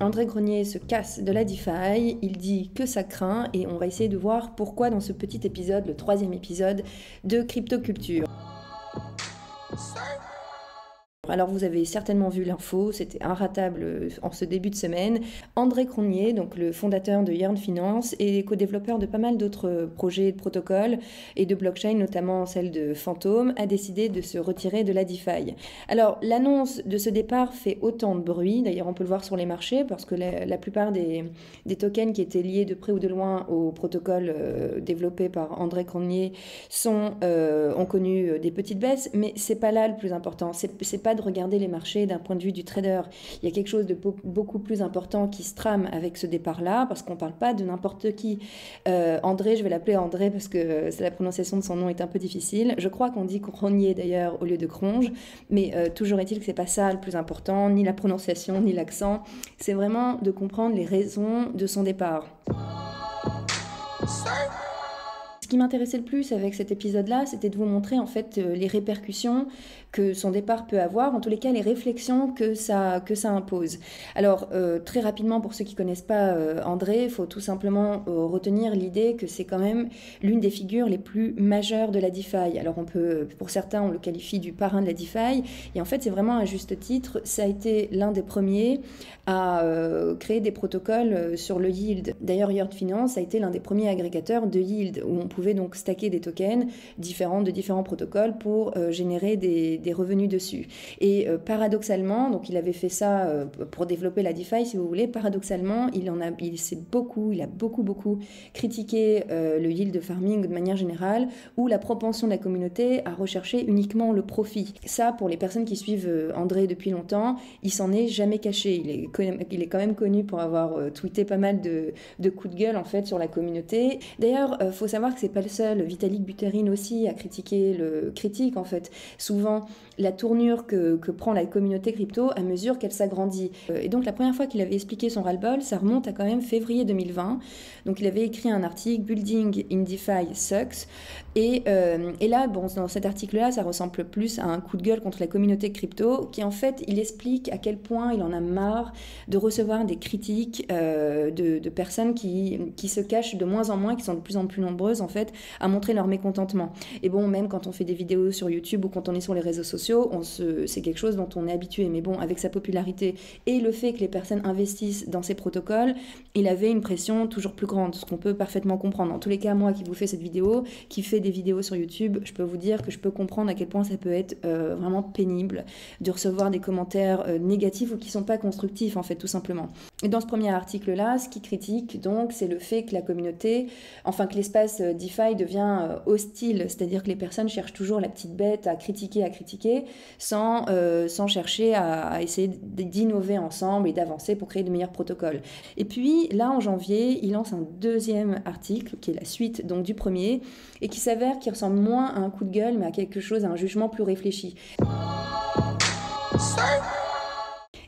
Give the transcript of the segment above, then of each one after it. André Cronje se casse de la DeFi, il dit que ça craint et on va essayer de voir pourquoi dans ce petit épisode, le 3e épisode de Cryptoculture. Alors vous avez certainement vu l'info, c'était inratable en ce début de semaine. André Cronje, donc le fondateur de Yearn Finance et co-développeur de pas mal d'autres projets de protocoles et de blockchain, notamment celle de Phantom, a décidé de se retirer de la DeFi. Alors l'annonce de ce départ fait autant de bruit, d'ailleurs on peut le voir sur les marchés parce que la plupart des tokens qui étaient liés de près ou de loin au protocole développé par André Cronje ont connu des petites baisses, mais c'est pas là le plus important, c'est pas de regarder les marchés d'un point de vue du trader. Il y a quelque chose de beaucoup plus important qui se trame avec ce départ-là, parce qu'on ne parle pas de n'importe qui. André, je vais l'appeler André parce que la prononciation de son nom est un peu difficile. Je crois qu'on dit Cronje d'ailleurs au lieu de Cronje, mais toujours est-il que ce n'est pas ça le plus important, ni la prononciation, ni l'accent. C'est vraiment de comprendre les raisons de son départ. Ce qui m'intéressait le plus avec cet épisode-là, c'était de vous montrer en fait les répercussions que son départ peut avoir, en tous les cas les réflexions que ça impose. Alors très rapidement, pour ceux qui ne connaissent pas André, il faut tout simplement retenir l'idée que c'est quand même l'une des figures les plus majeures de la DeFi. Alors on peut, pour certains, on le qualifie du parrain de la DeFi, et en fait c'est vraiment à juste titre, ça a été l'un des premiers à créer des protocoles sur le yield. D'ailleurs Yearn Finance a été l'un des premiers agrégateurs de yield, où on pouvait donc stacker des tokens différents de différents protocoles pour générer des revenus dessus. Et paradoxalement, donc il avait fait ça pour développer la DeFi, si vous voulez, paradoxalement, il a beaucoup critiqué le yield farming de manière générale, ou la propension de la communauté à rechercher uniquement le profit. Ça, pour les personnes qui suivent André depuis longtemps, il s'en est jamais caché. Il est quand même connu pour avoir tweeté pas mal de coups de gueule en fait sur la communauté. D'ailleurs, faut savoir que c'est pas le seul. Vitalik Buterin aussi a critiqué en fait souvent la tournure que prend la communauté crypto à mesure qu'elle s'agrandit. Et donc la première fois qu'il avait expliqué son ras-le-bol, ça remonte à quand même février 2020. Donc il avait écrit un article, Building in DeFi sucks. Et là, bon, dans cet article-là, ça ressemble plus à un coup de gueule contre la communauté crypto, qui en fait, il explique à quel point il en a marre de recevoir des critiques de personnes qui se cachent de moins en moins, qui sont de plus en plus nombreuses en fait à montrer leur mécontentement. Et bon, même quand on fait des vidéos sur YouTube ou quand on est sur les réseaux sociaux, c'est quelque chose dont on est habitué, mais bon, avec sa popularité et le fait que les personnes investissent dans ces protocoles, il avait une pression toujours plus grande, ce qu'on peut parfaitement comprendre. En tous les cas, moi qui vous fais cette vidéo, qui fais des vidéos sur YouTube, je peux vous dire que je peux comprendre à quel point ça peut être vraiment pénible de recevoir des commentaires négatifs ou qui sont pas constructifs en fait, tout simplement. Et dans ce premier article là, ce qui critique donc, c'est le fait que la communauté, enfin que l'espace DeFi devient hostile, c'est-à-dire que les personnes cherchent toujours la petite bête à critiquer, sans chercher à essayer d'innover ensemble et d'avancer pour créer de meilleurs protocoles. Et puis là, en janvier, il lance un deuxième article, qui est la suite donc du premier, et qui s'avère qu'il ressemble moins à un coup de gueule, mais à quelque chose, à un jugement plus réfléchi.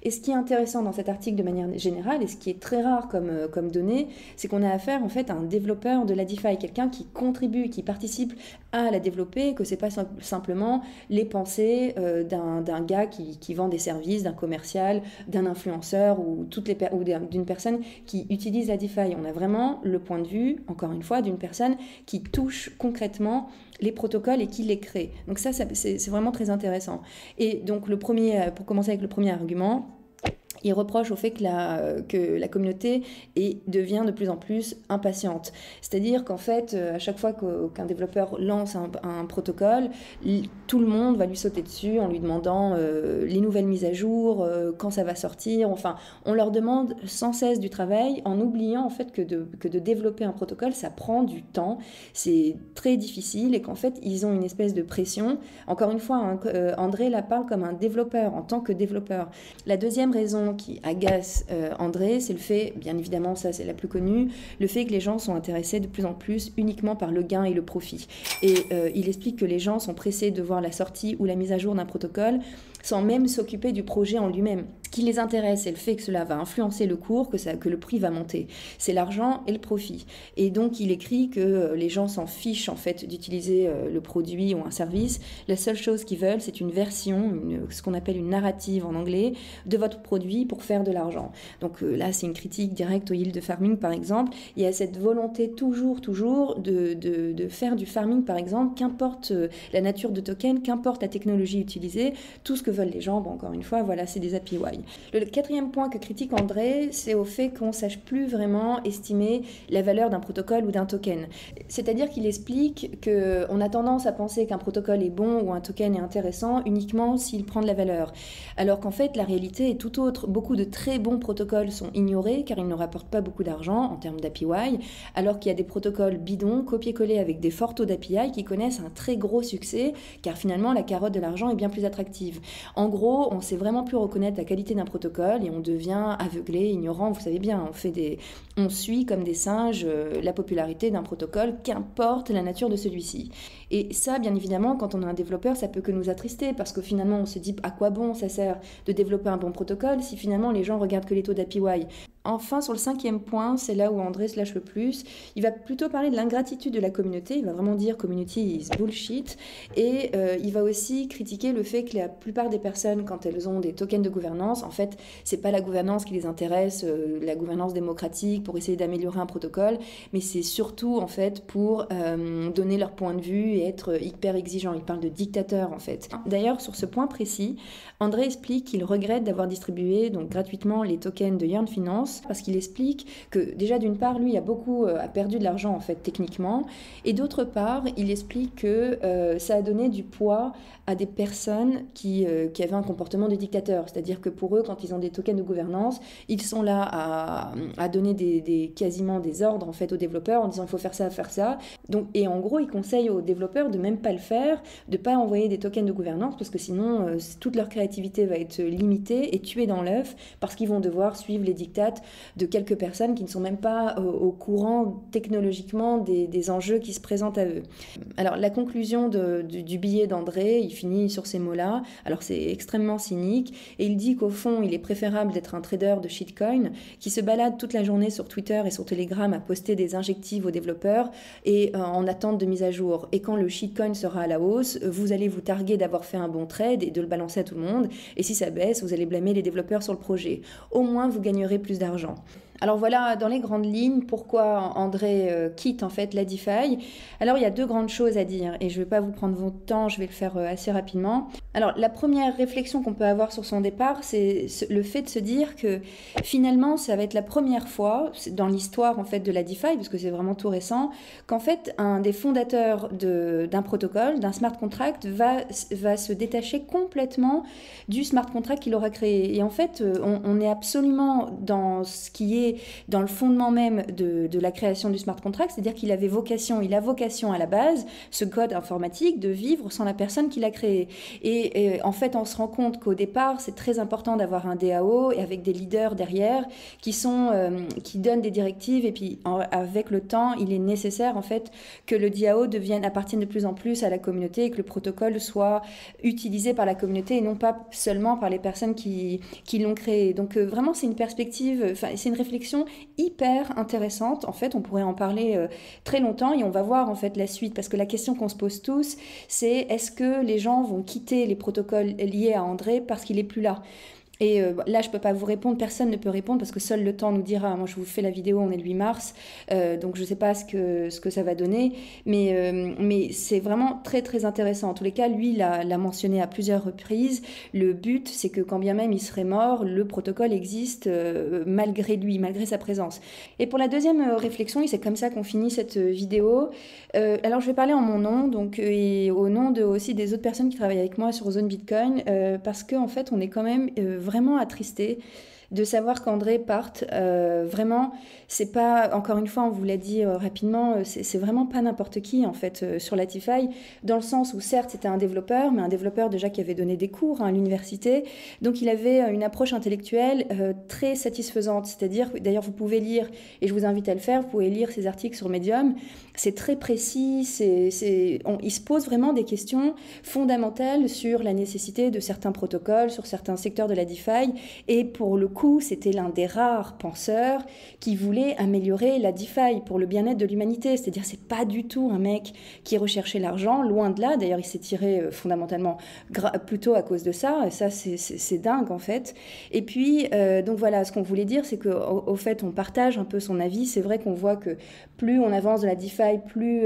Et ce qui est intéressant dans cet article de manière générale, et ce qui est très rare comme donnée, c'est qu'on a affaire en fait à un développeur de la DeFi, quelqu'un qui contribue, qui participe à la développer, que c'est pas simplement les pensées d'un gars qui vend des services, d'un commercial, d'un influenceur ou d'une personne qui utilise la DeFi. On a vraiment le point de vue, encore une fois, d'une personne qui touche concrètement les protocoles et qui les crée. Donc ça c'est vraiment très intéressant. Et donc pour commencer avec le premier argument, il reproche au fait que la communauté devient de plus en plus impatiente. C'est-à-dire qu'en fait, à chaque fois qu'un développeur lance un protocole, tout le monde va lui sauter dessus en lui demandant les nouvelles mises à jour, quand ça va sortir. Enfin, on leur demande sans cesse du travail, en oubliant en fait que de développer un protocole, ça prend du temps, c'est très difficile, et qu'en fait, ils ont une espèce de pression. Encore une fois, André la parle comme un développeur, en tant que développeur. La deuxième raison qui agace André, c'est le fait, bien évidemment, ça c'est la plus connue, le fait que les gens sont intéressés de plus en plus uniquement par le gain et le profit. Et il explique que les gens sont pressés de voir la sortie ou la mise à jour d'un protocole sans même s'occuper du projet en lui-même. Ce qui les intéresse, c'est le fait que cela va influencer le cours, que le prix va monter. C'est l'argent et le profit. Et donc, il écrit que les gens s'en fichent en fait d'utiliser le produit ou un service. La seule chose qu'ils veulent, c'est une version, ce qu'on appelle une narrative en anglais, de votre produit pour faire de l'argent. Donc là, c'est une critique directe au yield farming, par exemple. Il y a cette volonté toujours de faire du farming, par exemple, qu'importe la nature de token, qu'importe la technologie utilisée, tout ce que veulent les gens, bon, encore une fois, voilà, c'est des API. Le quatrième point que critique André, c'est au fait qu'on ne sache plus vraiment estimer la valeur d'un protocole ou d'un token. C'est-à-dire qu'il explique qu'on a tendance à penser qu'un protocole est bon ou un token est intéressant uniquement s'il prend de la valeur. Alors qu'en fait, la réalité est tout autre. Beaucoup de très bons protocoles sont ignorés car ils ne rapportent pas beaucoup d'argent en termes d'API, alors qu'il y a des protocoles bidons, copiés-collés avec des forts taux d'API qui connaissent un très gros succès car finalement la carotte de l'argent est bien plus attractive. En gros, on ne sait vraiment plus reconnaître la qualité d'un protocole et on devient aveuglé, ignorant, vous savez bien, on suit comme des singes la popularité d'un protocole, qu'importe la nature de celui-ci. Et ça, bien évidemment, quand on est un développeur, ça peut que nous attrister, parce que finalement, on se dit à quoi bon ça sert de développer un bon protocole si finalement les gens regardent que les taux d'API. Enfin, sur le cinquième point, c'est là où André se lâche le plus, il va plutôt parler de l'ingratitude de la communauté, il va vraiment dire « community is bullshit », et il va aussi critiquer le fait que la plupart des personnes, quand elles ont des tokens de gouvernance, en fait, c'est pas la gouvernance qui les intéresse, la gouvernance démocratique pour essayer d'améliorer un protocole, mais c'est surtout, en fait, pour donner leur point de vue et être hyper exigeant. Il parle de dictateur, en fait. D'ailleurs, sur ce point précis, André explique qu'il regrette d'avoir distribué donc gratuitement les tokens de Yearn Finance, parce qu'il explique que déjà d'une part lui a perdu de l'argent en fait techniquement, et d'autre part il explique que ça a donné du poids à des personnes qui avaient un comportement de dictateur, c'est-à-dire que pour eux quand ils ont des tokens de gouvernance ils sont là à donner quasiment des ordres en fait aux développeurs en disant il faut faire ça, donc, et en gros il conseille aux développeurs de même pas le faire, de pas envoyer des tokens de gouvernance parce que sinon toute leur créativité va être limitée et tuée dans l'œuf parce qu'ils vont devoir suivre les dictats de quelques personnes qui ne sont même pas au courant technologiquement des enjeux qui se présentent à eux. Alors la conclusion du billet d'André, il finit sur ces mots-là, alors c'est extrêmement cynique, et il dit qu'au fond il est préférable d'être un trader de shitcoin qui se balade toute la journée sur Twitter et sur Telegram à poster des injectives aux développeurs et en attente de mise à jour. Et quand le shitcoin sera à la hausse, vous allez vous targuer d'avoir fait un bon trade et de le balancer à tout le monde, et si ça baisse, vous allez blâmer les développeurs sur le projet. Au moins vous gagnerez plus d'argent. Alors voilà, dans les grandes lignes, pourquoi André quitte en fait la DeFi. Alors il y a deux grandes choses à dire, et je ne vais pas vous prendre votre temps, je vais le faire assez rapidement. Alors la première réflexion qu'on peut avoir sur son départ, c'est le fait de se dire que finalement ça va être la première fois dans l'histoire en fait de la DeFi, parce que c'est vraiment tout récent, qu'en fait un des fondateurs d'un protocole, d'un smart contract, va se détacher complètement du smart contract qu'il aura créé. Et en fait, on est absolument dans ce qui est dans le fondement même de la création du smart contract, c'est-à-dire qu'il avait vocation, il a vocation à la base, ce code informatique, de vivre sans la personne qui l'a créé. Et en fait, on se rend compte qu'au départ, c'est très important d'avoir un DAO et avec des leaders derrière qui donnent des directives, et puis avec le temps, il est nécessaire en fait que le DAO appartienne de plus en plus à la communauté et que le protocole soit utilisé par la communauté et non pas seulement par les personnes qui l'ont créé. Donc vraiment, c'est une perspective, enfin, c'est une réflexion hyper intéressante. En fait, on pourrait en parler très longtemps et on va voir en fait la suite, parce que la question qu'on se pose tous, c'est est-ce que les gens vont quitter les protocoles liés à André parce qu'il n'est plus là? Et là, je ne peux pas vous répondre, personne ne peut répondre parce que seul le temps nous dira. Moi, je vous fais la vidéo, on est le 8 mars, donc je ne sais pas ce que ça va donner, mais c'est vraiment très très intéressant. En tous les cas, lui, l'a mentionné à plusieurs reprises. Le but, c'est que quand bien même il serait mort, le protocole existe malgré lui, malgré sa présence. Et pour la deuxième réflexion, et c'est comme ça qu'on finit cette vidéo, alors je vais parler en mon nom, donc, et au nom aussi des autres personnes qui travaillent avec moi sur Zone Bitcoin, parce qu'en fait, on est quand même vraiment attristé de savoir qu'André parte, vraiment, c'est pas, encore une fois, on vous l'a dit rapidement, c'est vraiment pas n'importe qui, en fait, sur la DeFi, dans le sens où, certes, c'était un développeur, mais un développeur, déjà, qui avait donné des cours à l'université, donc il avait une approche intellectuelle très satisfaisante, c'est-à-dire, d'ailleurs, vous pouvez lire, et je vous invite à le faire, vous pouvez lire ses articles sur Medium, c'est très précis, il se pose vraiment des questions fondamentales sur la nécessité de certains protocoles, sur certains secteurs de la DeFi, et pour le coup, c'était l'un des rares penseurs qui voulait améliorer la DeFi pour le bien-être de l'humanité, c'est-à-dire c'est pas du tout un mec qui recherchait l'argent, loin de là, d'ailleurs il s'est tiré fondamentalement plutôt à cause de ça, et ça c'est dingue en fait, et puis donc voilà, ce qu'on voulait dire c'est qu'au fait on partage un peu son avis, c'est vrai qu'on voit que plus on avance de la DeFi, plus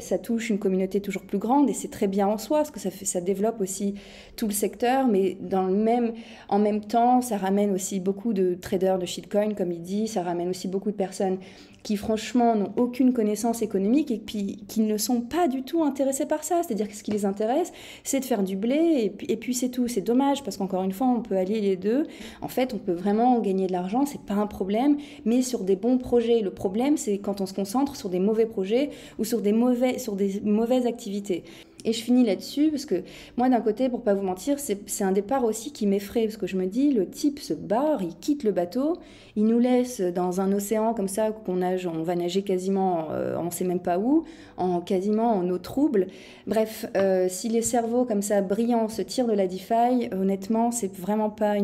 ça touche une communauté toujours plus grande, et c'est très bien en soi, parce que ça développe aussi tout le secteur, mais dans le même, en même temps, ça ramène aussi beaucoup de traders de shitcoin, comme il dit, ça ramène aussi beaucoup de personnes qui franchement n'ont aucune connaissance économique et puis qui ne sont pas du tout intéressés par ça. C'est-à-dire que ce qui les intéresse, c'est de faire du blé et puis c'est tout. C'est dommage parce qu'encore une fois, on peut allier les deux. En fait, on peut vraiment gagner de l'argent, c'est pas un problème, mais sur des bons projets. Le problème, c'est quand on se concentre sur des mauvais projets ou sur des mauvaises activités. Et je finis là-dessus, parce que moi, d'un côté, pour pas vous mentir, c'est un départ aussi qui m'effraie, parce que je me dis, le type se barre, il quitte le bateau, il nous laisse dans un océan comme ça, qu'on nage, on va nager quasiment, on sait même pas où, quasiment en eau trouble. Bref, si les cerveaux comme ça, brillants, se tirent de la DeFi, honnêtement, c'est vraiment pas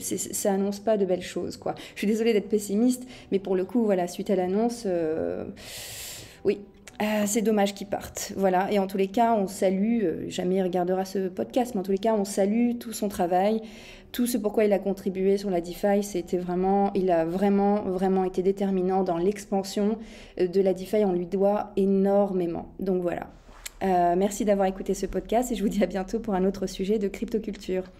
ça annonce pas de belles choses, quoi. Je suis désolée d'être pessimiste, mais pour le coup, voilà, suite à l'annonce, oui. C'est dommage qu'ils partent, voilà, et en tous les cas on salue, jamais il regardera ce podcast, mais en tous les cas on salue tout son travail, tout ce pourquoi il a contribué sur la DeFi, c'était vraiment, il a vraiment été déterminant dans l'expansion de la DeFi, on lui doit énormément, donc voilà, merci d'avoir écouté ce podcast et je vous dis à bientôt pour un autre sujet de cryptoculture.